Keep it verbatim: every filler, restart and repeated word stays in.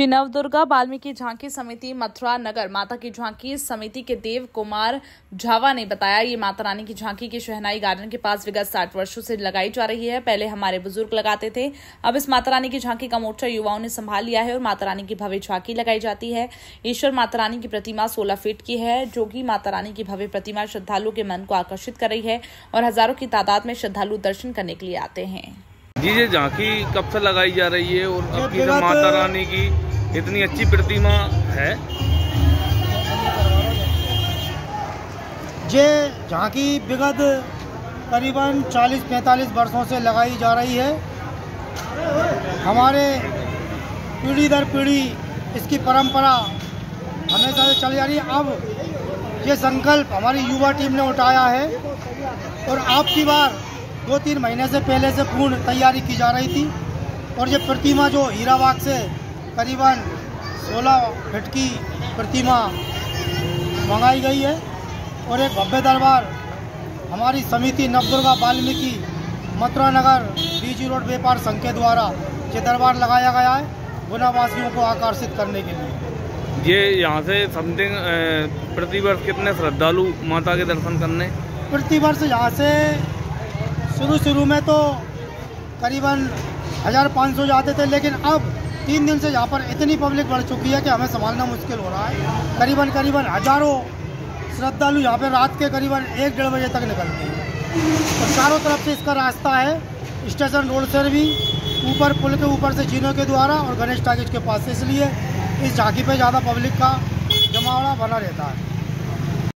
श्री नव दुर्गा बाल्मीकि झांकी समिति मथुरा नगर माता की झांकी समिति के देव कुमार झावा ने बताया, ये माता रानी की झांकी के शहनाई गार्डन के पास विगत साठ वर्षों से लगाई जा रही है। पहले हमारे बुजुर्ग लगाते थे, अब इस माता रानी की झांकी का मोर्चा युवाओं ने संभाल लिया है और माता रानी की भव्य झांकी लगाई जाती है। ईश्वर माता रानी की प्रतिमा सोलह फीट की है, जो कि माता रानी की भव्य प्रतिमा श्रद्धालुओं के मन को आकर्षित कर रही है और हजारों की तादाद में श्रद्धालु दर्शन करने के लिए आते हैं। जी जी झांकी कब से लगाई जा रही है और अब की माता रानी की इतनी अच्छी प्रतिमा है। ये झांकी विगत करीबन चालीस पैंतालीस वर्षों से लगाई जा रही है। हमारे पीढ़ी दर पीढ़ी इसकी परंपरा हमेशा से चली जा रही है। अब ये संकल्प हमारी युवा टीम ने उठाया है और अब की बार दो तीन महीने से पहले से पूर्ण तैयारी की जा रही थी और ये प्रतिमा जो हीरावाग से करीबन सोलह फीट की प्रतिमा मंगाई गई है और एक भव्य दरबार हमारी समिति नवदुर्गा बाल्मीकि मथुरा नगर बीजी रोड व्यापार संघ के द्वारा ये दरबार लगाया गया है गुनावासियों को आकर्षित करने के लिए। ये यहाँ से समथिंग प्रतिवर्ष कितने श्रद्धालु माता के दर्शन करने प्रतिवर्ष यहाँ से शुरू शुरू में तो करीबन हज़ार पाँच सौ जाते थे, लेकिन अब तीन दिन से यहाँ पर इतनी पब्लिक बढ़ चुकी है कि हमें संभालना मुश्किल हो रहा है। करीबन करीबन हज़ारों श्रद्धालु यहाँ पर रात के करीबन एक डेढ़ बजे तक निकलते हैं और चारों तरफ से इसका रास्ता है, स्टेशन रोड से भी ऊपर पुल के ऊपर से जीनों के द्वारा और गणेश टाकिज के पास से, इसलिए इस झांकी पर ज़्यादा पब्लिक का जमावड़ा बना रहता है।